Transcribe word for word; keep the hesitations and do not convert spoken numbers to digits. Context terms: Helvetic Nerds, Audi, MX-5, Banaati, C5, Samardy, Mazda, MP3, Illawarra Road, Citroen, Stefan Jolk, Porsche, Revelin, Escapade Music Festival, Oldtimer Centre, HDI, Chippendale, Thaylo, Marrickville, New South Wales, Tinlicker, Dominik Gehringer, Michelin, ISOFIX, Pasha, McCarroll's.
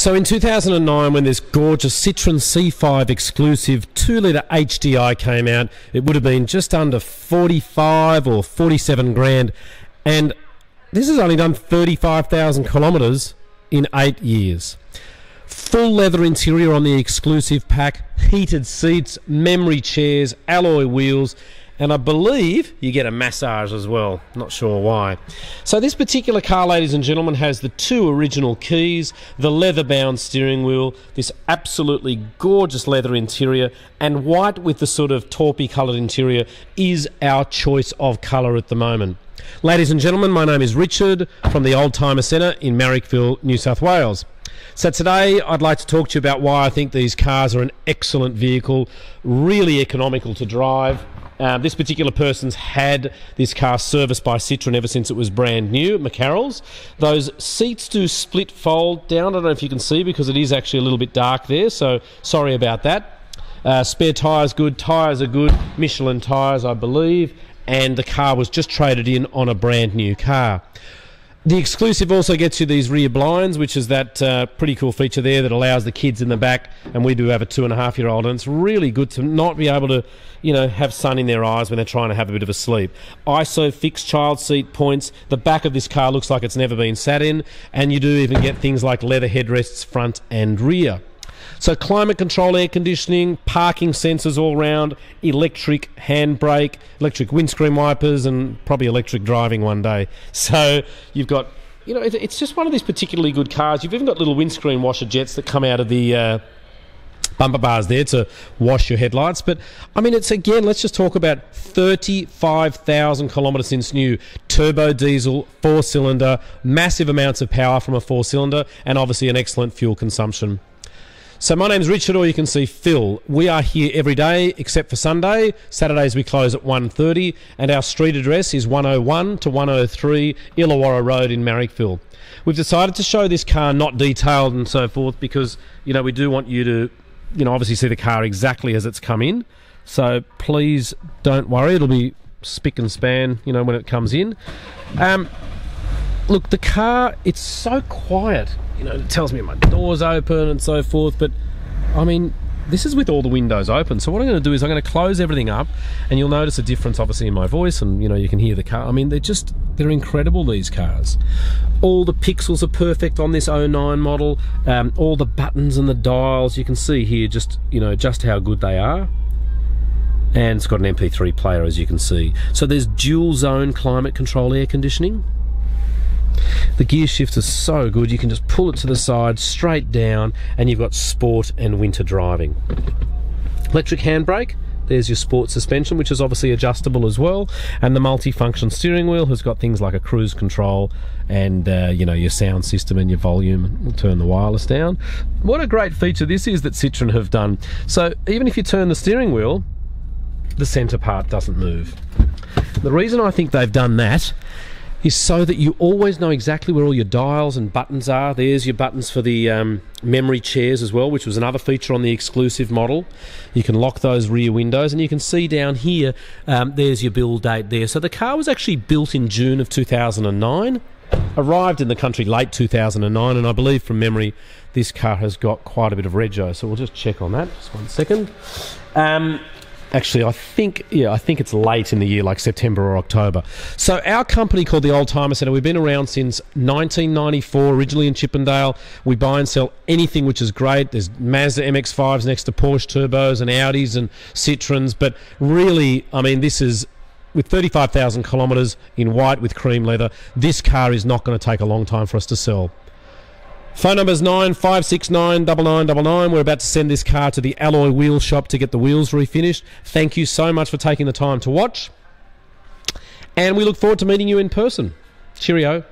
So in two thousand nine, when this gorgeous Citroen C five exclusive two litre H D I came out, it would have been just under forty-five or forty-seven grand, and this has only done thirty-five thousand kilometres in eight years. Full leather interior on the exclusive pack, heated seats, memory chairs, alloy wheels, and I believe you get a massage as well. Not sure why. So this particular car, ladies and gentlemen, has the two original keys, the leather-bound steering wheel, this absolutely gorgeous leather interior, and white with the sort of taupey-coloured interior is our choice of colour at the moment. Ladies and gentlemen, my name is Richard from the Oldtimer Centre in Marrickville, New South Wales. So today I'd like to talk to you about why I think these cars are an excellent vehicle, really economical to drive. Uh, this particular person's had this car serviced by Citroen ever since it was brand new at McCarroll's. Those seats do split fold down. I don't know if you can see because it is actually a little bit dark there, so sorry about that. Uh, spare tyres good, tyres are good, Michelin tyres I believe, and the car was just traded in on a brand new car. The exclusive also gets you these rear blinds, which is that uh, pretty cool feature there that allows the kids in the back, and we do have a two and a half year old, and it's really good to not be able to, you know, have sun in their eyes when they're trying to have a bit of a sleep. ISOFIX child seat points, the back of this car looks like it's never been sat in, and you do even get things like leather headrests front and rear. So climate control, air conditioning, parking sensors all round, electric handbrake, electric windscreen wipers, and probably electric driving one day. So you've got, you know, it's just one of these particularly good cars. You've even got little windscreen washer jets that come out of the uh, bumper bars there to wash your headlights. But, I mean, it's, again, let's just talk about thirty-five thousand kilometres since new. Turbo diesel, four-cylinder, massive amounts of power from a four-cylinder, and obviously an excellent fuel consumption. So my name's Richard, or you can see Phil. We are here every day except for Sunday. Saturdays we close at one thirty, and our street address is one oh one to one oh three Illawarra Road in Marrickville. We've decided to show this car not detailed and so forth because, you know, we do want you to, you know, obviously see the car exactly as it's come in. So please don't worry, it'll be spick and span, you know, when it comes in. Um, look, the car, it's so quiet. You know, it tells me my door's open and so forth, but I mean, this is with all the windows open. So what I'm going to do is I'm going to close everything up, and you'll notice a difference obviously in my voice, and you know, you can hear the car. I mean, they're just, they're incredible, these cars. All the pixels are perfect on this oh nine model. Um, all the buttons and the dials, you can see here just, you know, just how good they are. And it's got an M P three player, as you can see. So there's dual zone climate control air conditioning. The gear shift is so good, you can just pull it to the side, straight down, and you've got sport and winter driving. Electric handbrake, there's your sport suspension, which is obviously adjustable as well, and the multi-function steering wheel has got things like a cruise control and uh, you know, your sound system and your volume. We'll turn the wireless down. What a great feature this is that Citroen have done. So even if you turn the steering wheel, the centre part doesn't move. The reason I think they've done that is so that you always know exactly where all your dials and buttons are. There's your buttons for the um, memory chairs as well, which was another feature on the exclusive model. You can lock those rear windows, and you can see down here, um, there's your build date there. So the car was actually built in June of two thousand nine, arrived in the country late two thousand nine, and I believe from memory this car has got quite a bit of rego, so we'll just check on that, just one second. Um, Actually, I think, yeah, I think it's late in the year, like September or October. So our company called the Oldtimer Centre, we've been around since nineteen ninety-four, originally in Chippendale. We buy and sell anything, which is great. There's Mazda M X fives next to Porsche turbos and Audis and Citroens. But really, I mean, this is, with thirty-five thousand kilometres in white with cream leather, this car is not going to take a long time for us to sell. Phone number is nine five six nine nine nine nine nine. We're about to send this car to the alloy wheel shop to get the wheels refinished. Thank you so much for taking the time to watch. And we look forward to meeting you in person. Cheerio.